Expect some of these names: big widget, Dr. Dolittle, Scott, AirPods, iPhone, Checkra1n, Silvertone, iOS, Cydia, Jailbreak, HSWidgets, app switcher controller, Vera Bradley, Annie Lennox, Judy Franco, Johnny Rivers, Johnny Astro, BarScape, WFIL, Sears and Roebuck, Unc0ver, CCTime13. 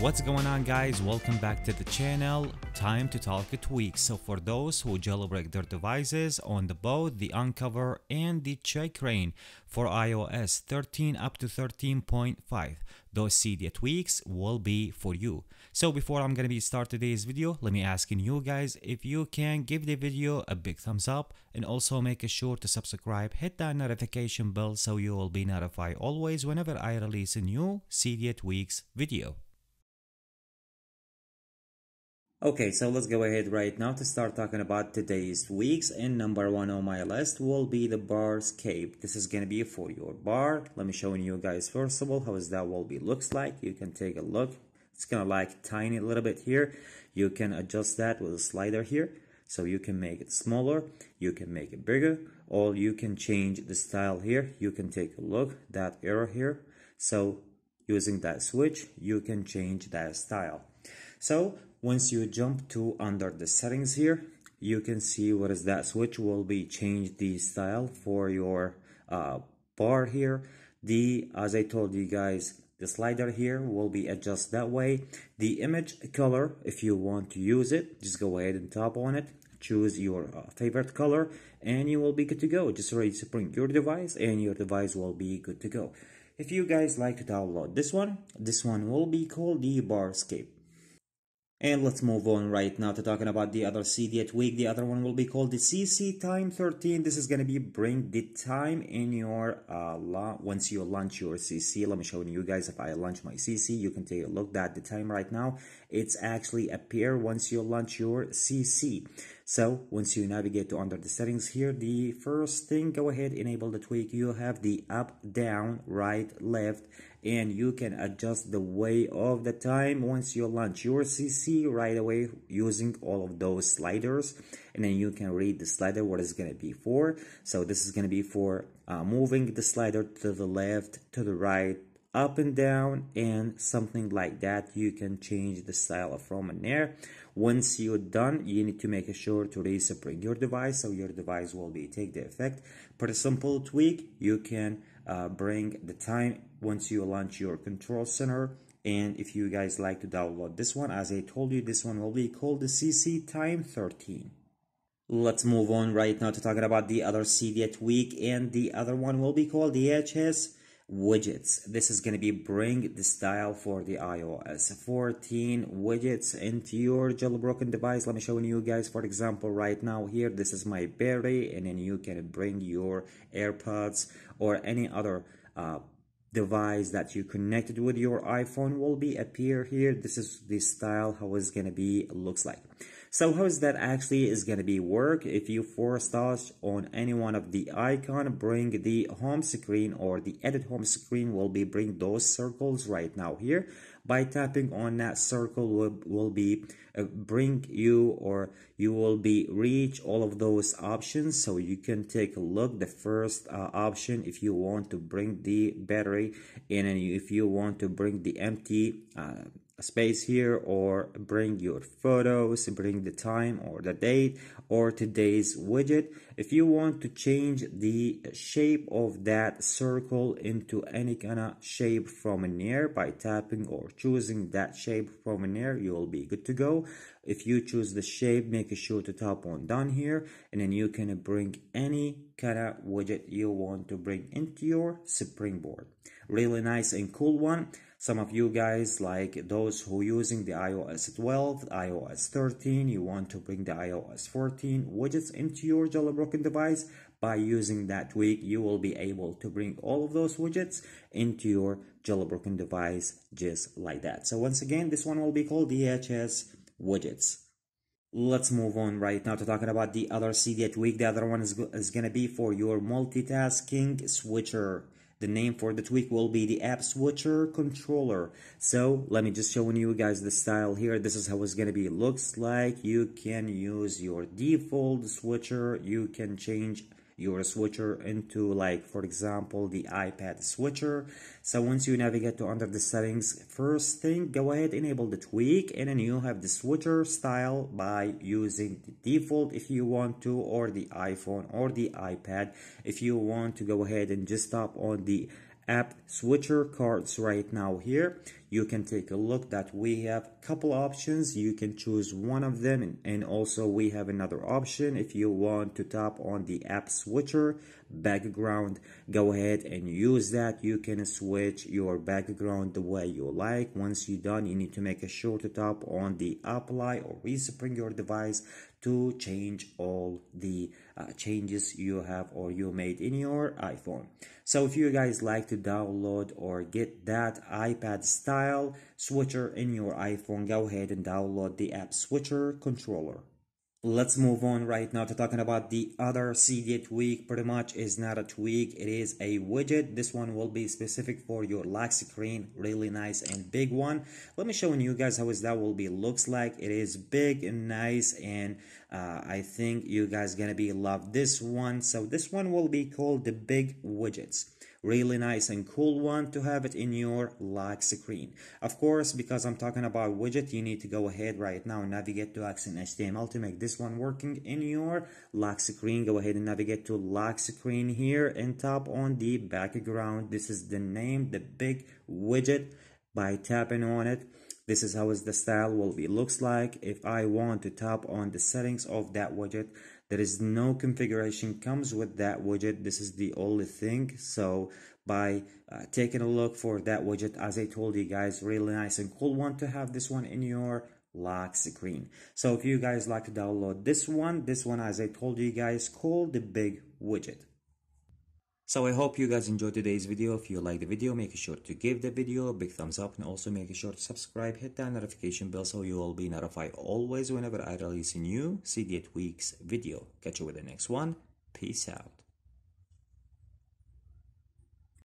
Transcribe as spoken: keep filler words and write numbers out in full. What's going on, guys? Welcome back to the channel. Time to talk a tweak. So for those who jailbreak their devices on the both the Unc0ver and the Checkra one for iOS thirteen up to thirteen point five, those Cydia tweaks will be for you. So before I'm gonna be start today's video, let me asking you guys if you can give the video a big thumbs up and also make sure to subscribe, hit that notification bell so you will be notified always whenever I release a new Cydia tweaks video. Okay, so let's go ahead right now to start talking about today's tweaks, and number one on my list will be the BarScape. This is going to be for your bar. Let me show you guys first of all how is that will be looks like. You can take a look. It's kind of like tiny a little bit here. You can adjust that with a slider here. So you can make it smaller, you can make it bigger, or you can change the style here. You can take a look, that arrow here. So using that switch, you can change that style. So once you jump to under the settings here, you can see what is that switch will be change the style for your uh, bar here. The, as I told you guys, the slider here will be adjust that way. The image color, if you want to use it, just go ahead and tap on it, choose your uh, favorite color, and you will be good to go. Just ready to bring your device and your device will be good to go. If you guys like to download this one, this one will be called the BarScape. And let's move on right now to talking about the other Cydia tweak. The other one will be called the C C Time thirteen. This is going to be bring the time in your, uh, once you launch your C C. Let me show you guys if I launch my C C. You can take a look at the time right now. It's actually appear once you launch your C C. So once you navigate to under the settings here, the first thing, go ahead, enable the tweak. You have the up, down, right, left, and you can adjust the way of the time once you launch your C C right away using all of those sliders, and then you can read the slider what it's gonna be for. So this is gonna be for uh, moving the slider to the left, to the right, up and down, and something like that. You can change the style from in there. Once you're done, you need to make sure to re-spring your device so your device will be take the effect. Pretty simple tweak. You can Uh, bring the time once you launch your control center. And if you guys like to download this one, as I told you, this one will be called the C C Time thirteen. Let's move on right now to talking about the other Cydia tweak, and the other one will be called the H S Widgets. This is going to be bring the style for the iOS fourteen widgets into your jailbroken device. Let me show you guys, for example, right now here, this is my berry, and then you can bring your AirPods or any other uh, device that you connected with your iPhone will be appear here. This is the style how it's going to be looks like. So how is that actually is going to be work? If you force touch on any one of the icon, bring the home screen or the edit home screen will be bring those circles right now here. By tapping on that circle will, will be uh, bring you, or you will be reach all of those options. So you can take a look the first uh, option if you want to bring the battery, and then if you want to bring the empty uh, space here, or bring your photos, bring the time or the date or today's widget. If you want to change the shape of that circle into any kind of shape from in here by tapping or choosing that shape from in here, you will be good to go. If you choose the shape, make sure to tap on down here, and then you can bring any kind of widget you want to bring into your springboard. Really nice and cool one. Some of you guys, like those who using the iOS twelve, iOS thirteen, you want to bring the iOS fourteen widgets into your jailbroken device. By using that tweak, you will be able to bring all of those widgets into your jailbroken device just like that. So once again, this one will be called the H S Widgets. Let's move on right now to talking about the other Cydia tweak. The other one is, is going to be for your multitasking switcher. The name for the tweak will be the app switcher controller. So let me just show you guys the style here. This is how it's going to be. It looks like you can use your default switcher. You can change your switcher into, like, for example, the iPad switcher. So once you navigate to under the settings, first thing, go ahead, enable the tweak, and then you have the switcher style by using the default if you want to, or the iPhone or the iPad. If you want to, go ahead and just tap on the app switcher cards right now here. You can take a look that we have a couple options. You can choose one of them, and also we have another option. If you want to tap on the app switcher background, go ahead and use that. You can switch your background the way you like. Once you're done, you need to make sure to tap on the apply or respring your device to change all the uh, changes you have or you made in your iPhone. So if you guys like to download or get that iPad style switcher in your iPhone, go ahead and download the app switcher controller. Let's move on right now to talking about the other Cydia tweak. Pretty much is not a tweak, it is a widget. This one will be specific for your lock screen, really nice and big one. Let me show you guys how is that will be looks like. It is big and nice, and uh, I think you guys gonna be love this one. So this one will be called the big widgets. Really nice and cool one to have it in your lock screen. Of course, because I'm talking about widget, you need to go ahead right now and navigate to Accent H T M L to make this one working in your lock screen. Go ahead and navigate to lock screen here and tap on the background. This is the name, the big widget. By tapping on it, this is how is the style will be looks like. If I want to tap on the settings of that widget, there is no configuration comes with that widget. This is the only thing. So by uh, taking a look for that widget, as I told you guys, really nice and cool one to have this one in your lock screen. So if you guys like to download this one, this one, as I told you guys, called the big widget. So I hope you guys enjoyed today's video. If you like the video, make sure to give the video a big thumbs up, and also make sure to subscribe, hit that notification bell so you will be notified always whenever I release a new Cydia Tweaks video. Catch you with the next one. Peace out.